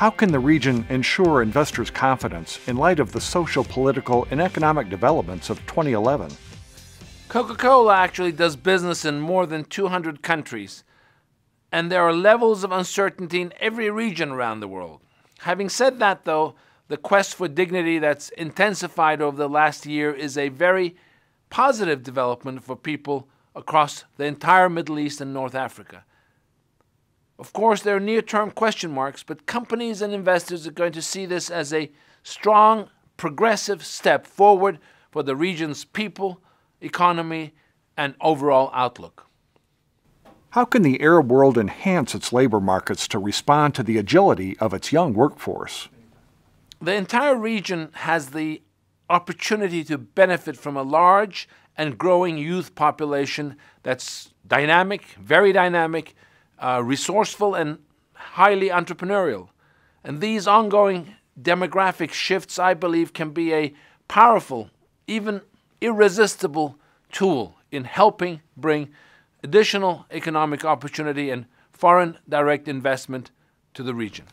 How can the region ensure investors' confidence in light of the social, political, and economic developments of 2011? Coca-Cola actually does business in more than 200 countries, and there are levels of uncertainty in every region around the world. Having said that, though, the quest for dignity that's intensified over the last year is a very positive development for people across the entire Middle East and North Africa. Of course, there are near-term question marks, but companies and investors are going to see this as a strong, progressive step forward for the region's people, economy, and overall outlook. How can the Arab world enhance its labor markets to respond to the agility of its young workforce? The entire region has the opportunity to benefit from a large and growing youth population that's dynamic, very dynamic, resourceful, and highly entrepreneurial. And these ongoing demographic shifts, I believe, can be a powerful, even irresistible tool in helping bring additional economic opportunity and foreign direct investment to the region.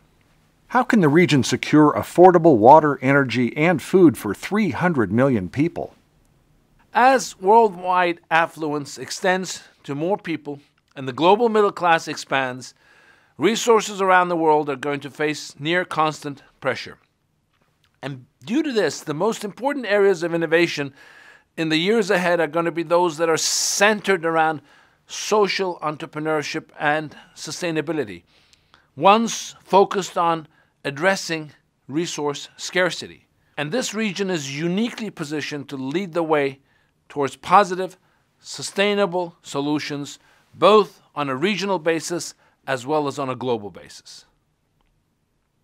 How can the region secure affordable water, energy, and food for 300 million people? As worldwide affluence extends to more people and the global middle class expands, resources around the world are going to face near constant pressure. And due to this, the most important areas of innovation in the years ahead are going to be those that are centered around social entrepreneurship and sustainability. One's focused on addressing resource scarcity. And this region is uniquely positioned to lead the way towards positive, sustainable solutions, both on a regional basis as well as on a global basis.